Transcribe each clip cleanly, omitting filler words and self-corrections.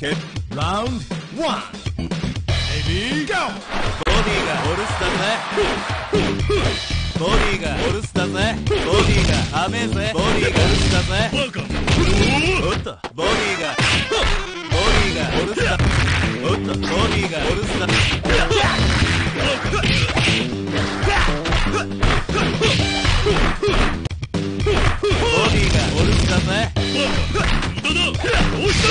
Okay. Round one. Ready, go! Body ga horse ボディがホルスだぜ。ボディがアメぜ。ボディがホルスだぜ。おっと、ボディが。ボディがホルスだ。おっと、ボディがホルスだ。ボディがホルスだぜ。押した。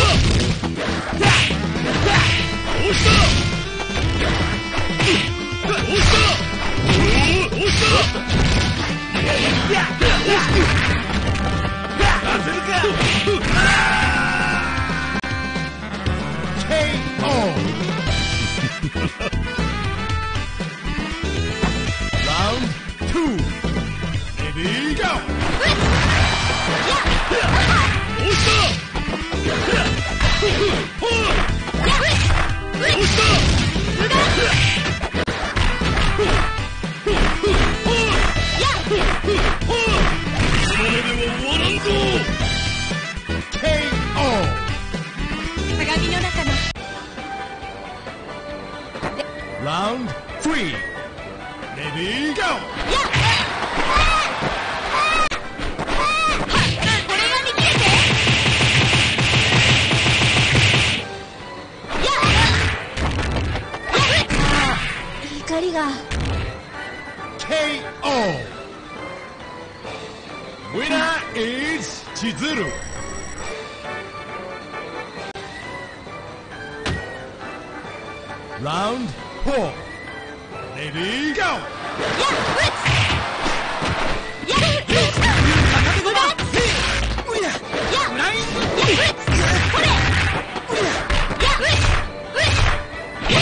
Round two. Ready, go. Round three. Ready, go. KO. Winner is Chizuru. Round four. Ready, go! Winner!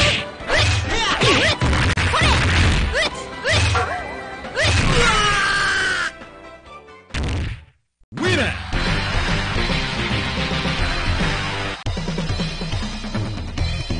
Round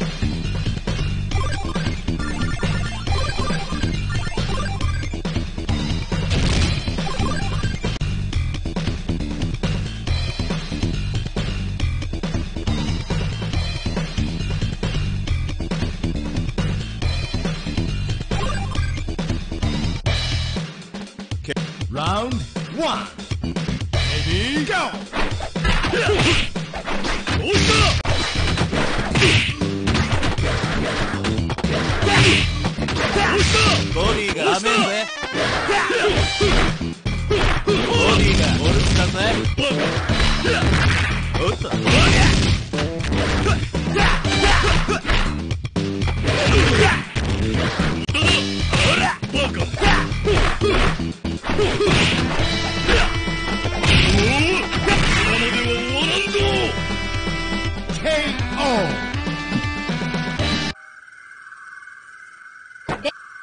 one. Ready, go! Body ga ame Body ga horsta ze. Otta.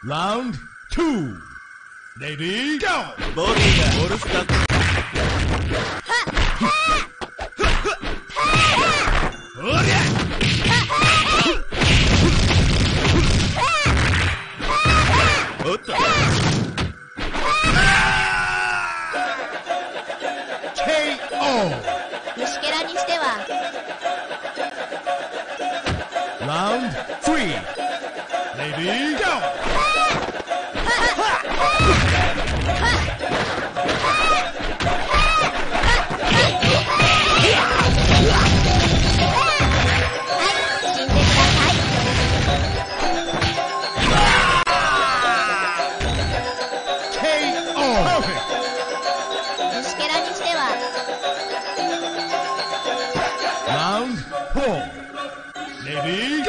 Round two. Ready, go. Body ga horsta ze. Round three. Ready, go. KO. Perfect. Round four. Ready, go!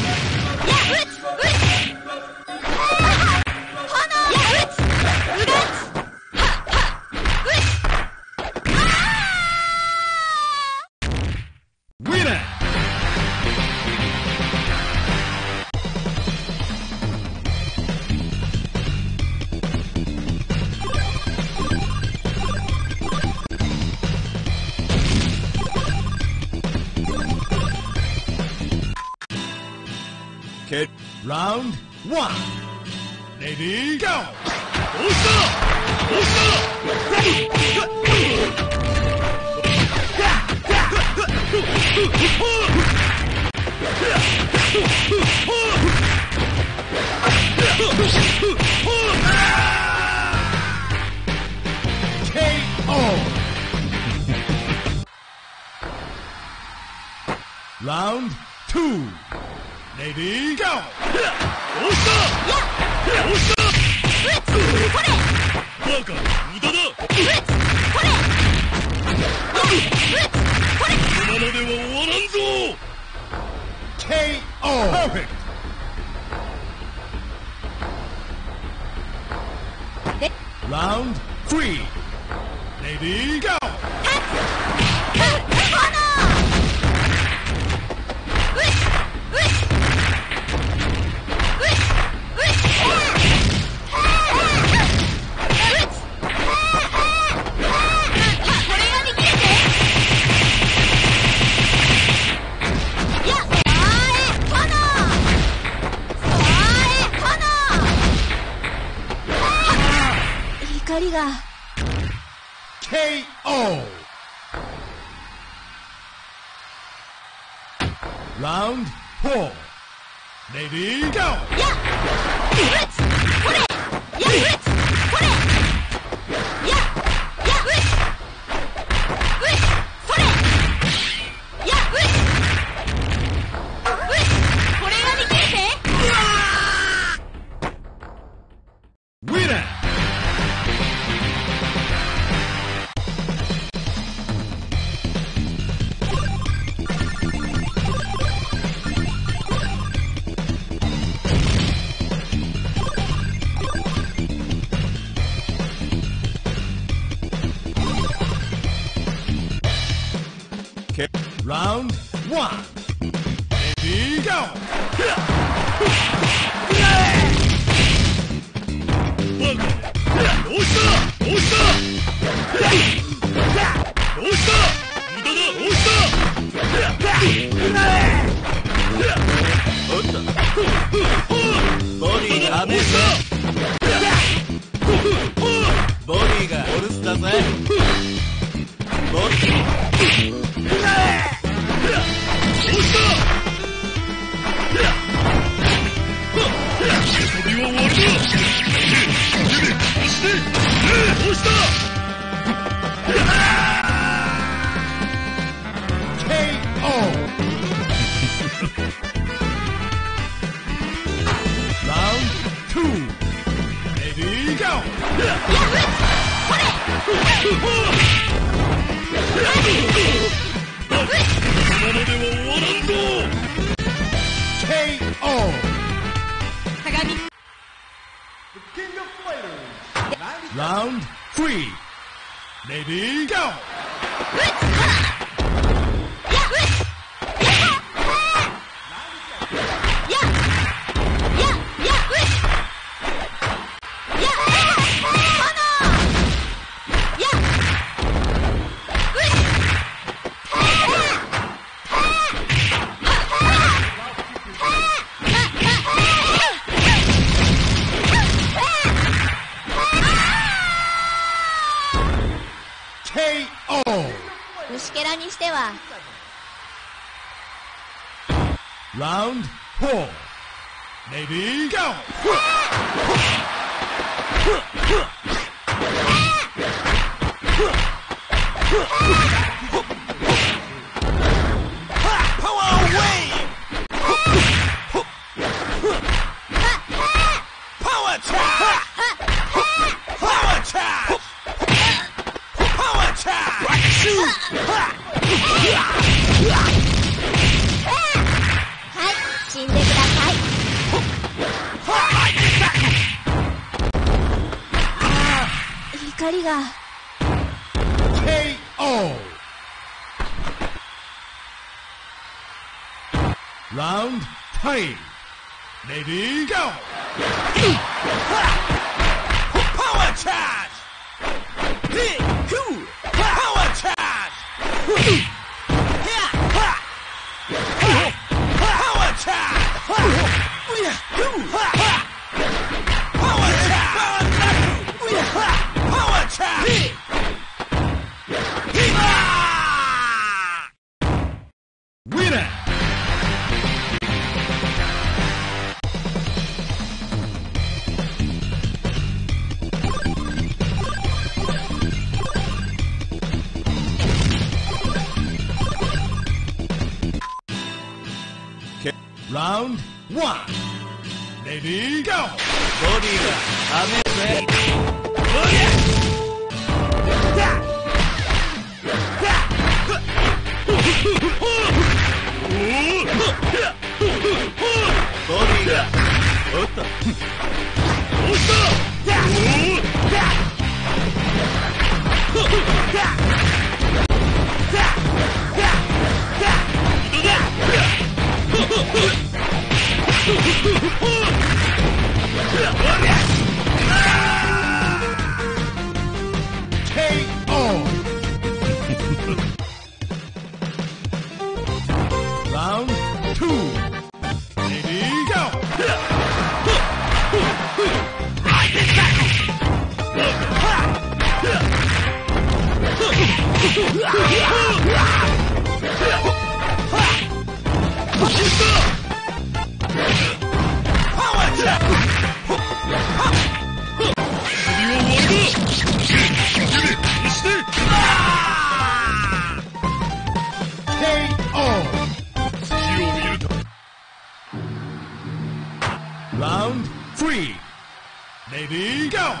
Winner! Okay. Round one. Ready, go! Ready! Round two. Lady, go! KO! Perfect! Round three. Lady, go! KO. Round four. Lady, go. Round one. Ready, go! Round three. Lady, go! Round four. Lady, go! KO. Round 3. Lady, go. Power charge. Power charge. Power charge. Power charge. Round one. Ready? Go! Body I'm ready. Round two. Ready? Go! Right in battle! KO! Round three. Ready? Go! Round one. Ready? Go! KO. Round two. Ready? Go. KO. Round three. Ready? Go!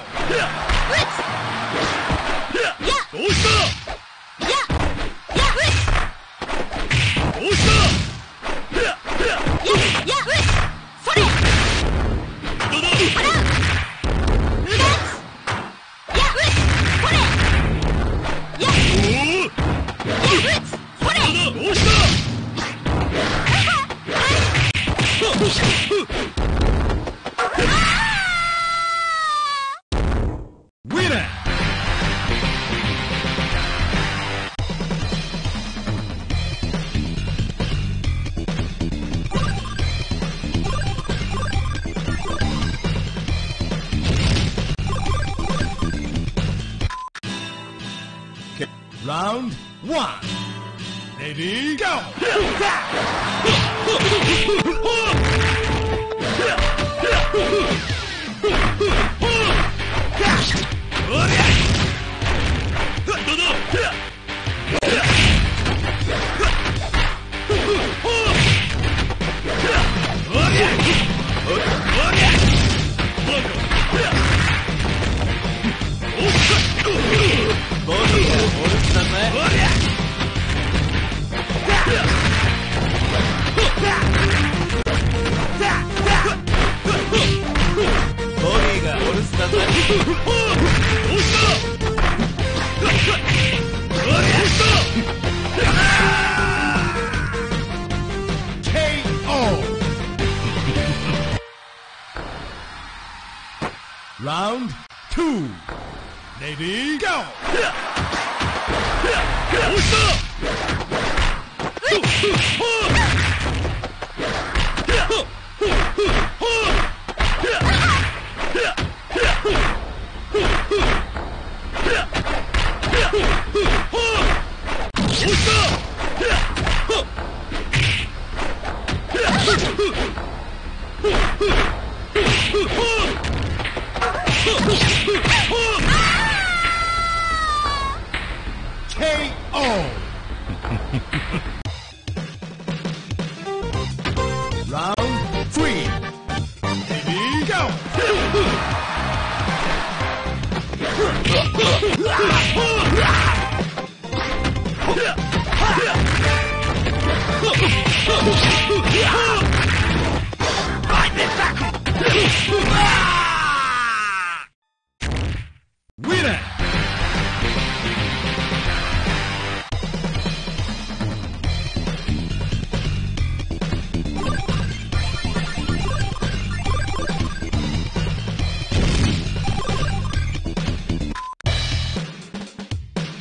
Winner!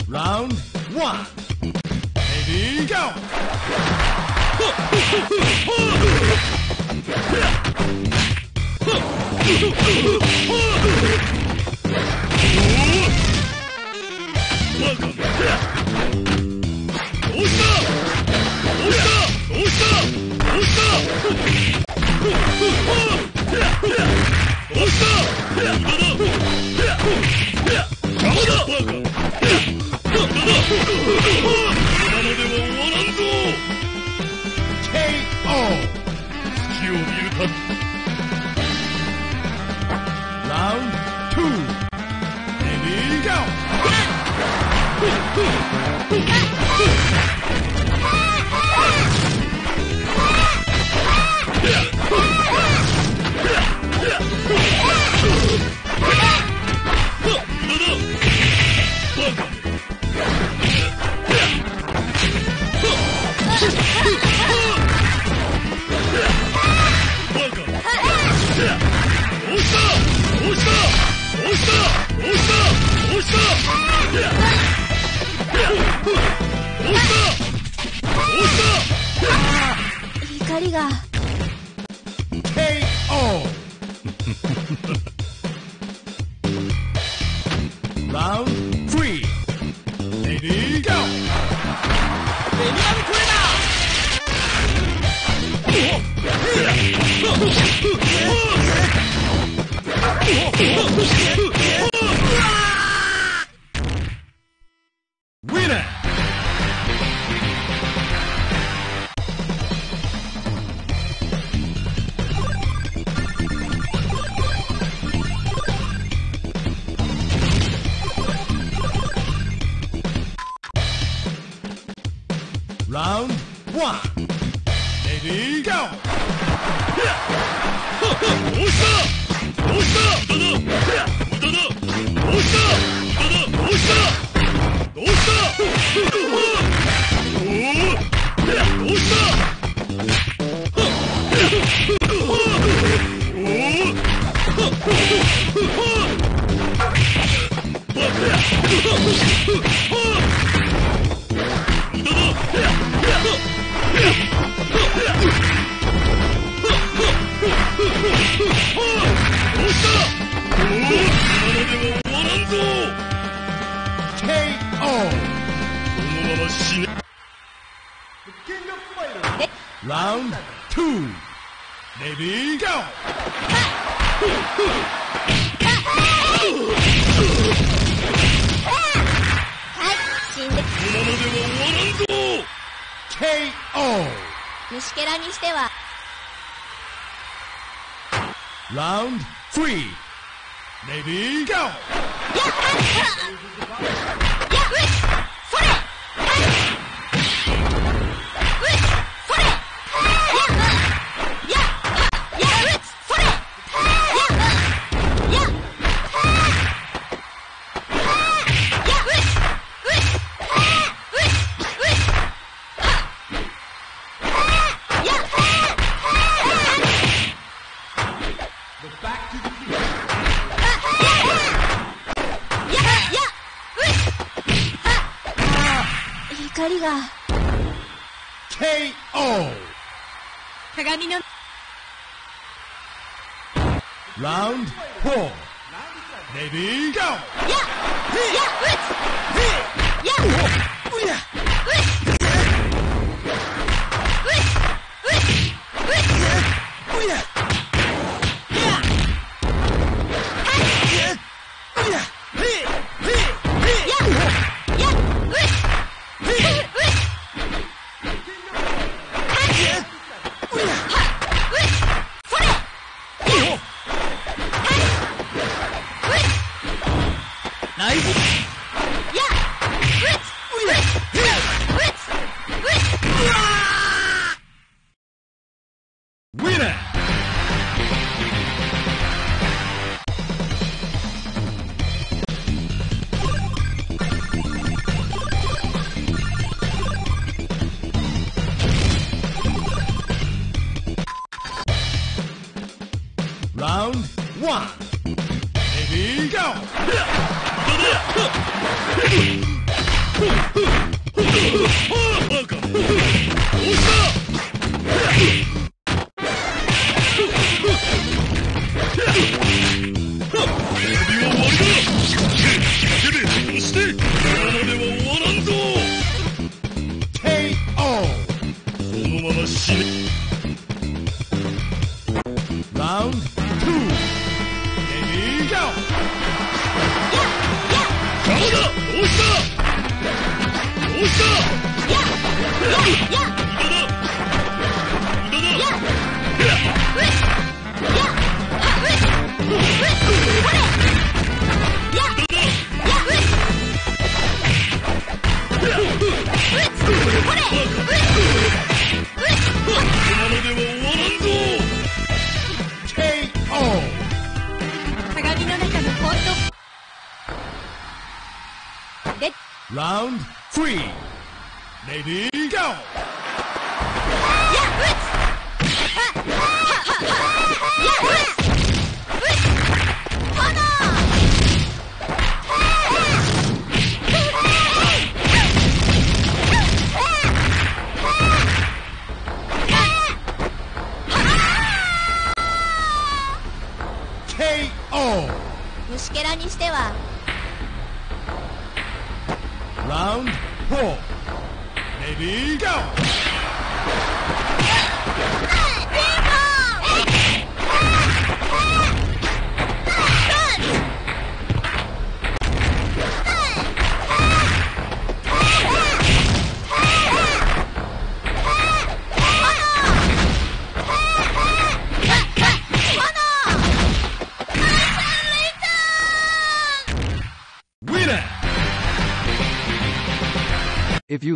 Round one. Ready? Go! KO. Round 3. Lady, go! KO! 虫けらにしては Round 4. Ready, go! Winner! If you